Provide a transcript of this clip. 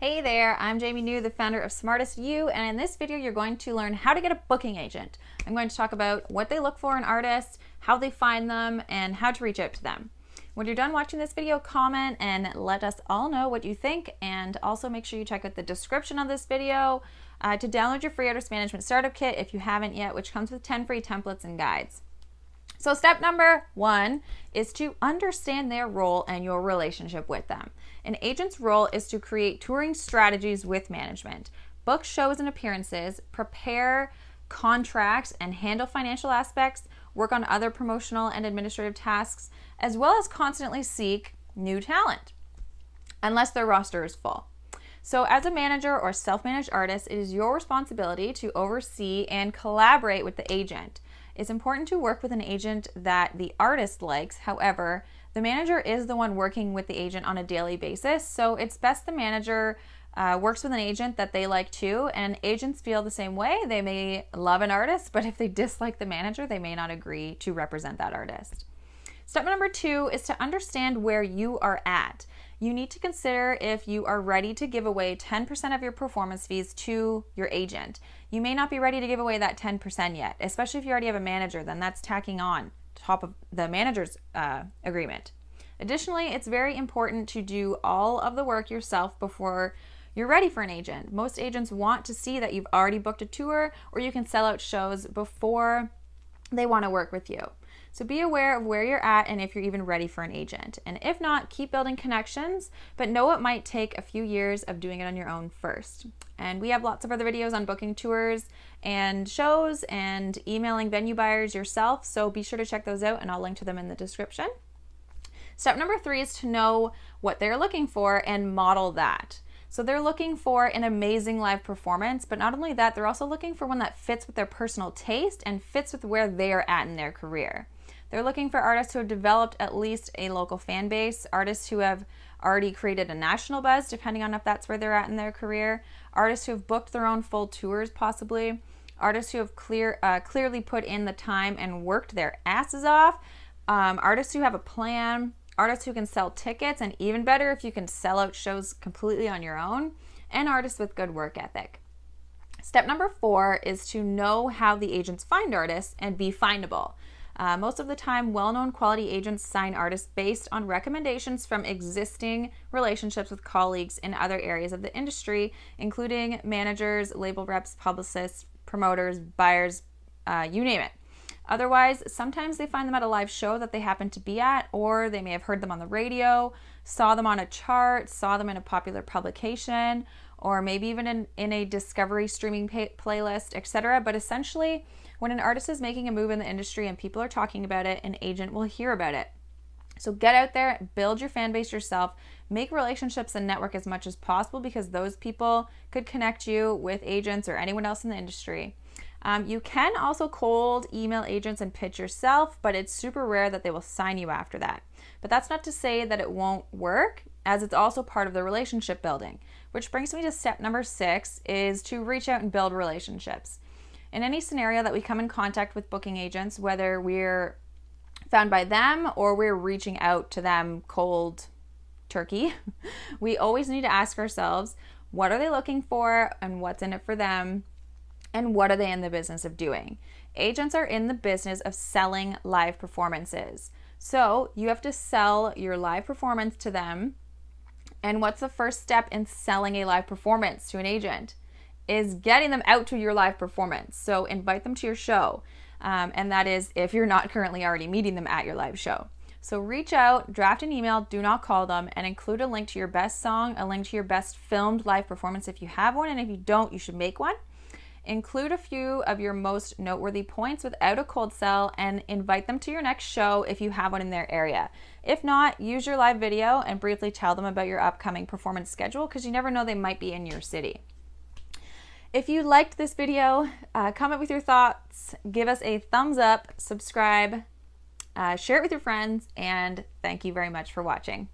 Hey there, I'm Jamie New, the founder of SmartistU, and in this video you're going to learn how to get a booking agent. I'm going to talk about what they look for in artists, how they find them, and how to reach out to them. When you're done watching this video, comment and let us all know what you think, and also make sure you check out the description of this video to download your free artist management startup kit if you haven't yet, which comes with 10 free templates and guides. So step number one is to understand their role and your relationship with them. An agent's role is to create touring strategies with management, book shows and appearances, prepare contracts and handle financial aspects, work on other promotional and administrative tasks, as well as constantly seek new talent, unless their roster is full. So as a manager or self-managed artist, it is your responsibility to oversee and collaborate with the agent. It's important to work with an agent that the artist likes. However, the manager is the one working with the agent on a daily basis, so it's best the manager works with an agent that they like too, and agents feel the same way. They may love an artist, but if they dislike the manager, they may not agree to represent that artist. Step number two is to understand where you are at. You need to consider if you are ready to give away 10% of your performance fees to your agent. You may not be ready to give away that 10% yet, especially if you already have a manager, then that's tacking on top of the manager's agreement. Additionally, it's very important to do all of the work yourself before you're ready for an agent. Most agents want to see that you've already booked a tour, or you can sell out shows before they want to work with you. So be aware of where you're at and if you're even ready for an agent. And if not, keep building connections, but know it might take a few years of doing it on your own first. And we have lots of other videos on booking tours and shows and emailing venue buyers yourself, so be sure to check those out, and I'll link to them in the description. Step number three is to know what they're looking for and model that. So they're looking for an amazing live performance, but not only that, they're also looking for one that fits with their personal taste and fits with where they're at in their career. They're looking for artists who have developed at least a local fan base, artists who have already created a national buzz, depending on if that's where they're at in their career, artists who have booked their own full tours possibly, artists who have clearly put in the time and worked their asses off, artists who have a plan, artists who can sell tickets, and even better if you can sell out shows completely on your own, and artists with good work ethic. Step number four is to know how the agents find artists and be findable. Most of the time, well-known quality agents sign artists based on recommendations from existing relationships with colleagues in other areas of the industry, including managers, label reps, publicists, promoters, buyers, you name it. Otherwise, sometimes they find them at a live show that they happen to be at, or they may have heard them on the radio, saw them on a chart, saw them in a popular publication, or maybe even in a discovery streaming playlist, etc. But essentially, when an artist is making a move in the industry and people are talking about it, an agent will hear about it. So get out there, build your fan base yourself, make relationships and network as much as possible, because those people could connect you with agents or anyone else in the industry. You can also cold email agents and pitch yourself, but it's super rare that they will sign you after that. But that's not to say that it won't work, as it's also part of the relationship building. Which brings me to step number six, is to reach out and build relationships. In any scenario that we come in contact with booking agents, whether we're found by them or we're reaching out to them cold turkey, we always need to ask ourselves, what are they looking for and what's in it for them? And what are they in the business of doing? Agents are in the business of selling live performances. So you have to sell your live performance to them. And what's the first step in selling a live performance to an agent? Is getting them out to your live performance. So invite them to your show. And that is if you're not currently already meeting them at your live show. So reach out, draft an email, do not call them, and include a link to your best song, a link to your best filmed live performance if you have one, and if you don't, you should make one. Include a few of your most noteworthy points without a cold sell, and invite them to your next show if you have one in their area. If not, use your live video and briefly tell them about your upcoming performance schedule, because you never know, they might be in your city. If you liked this video, comment with your thoughts, give us a thumbs up, subscribe, share it with your friends, and thank you very much for watching.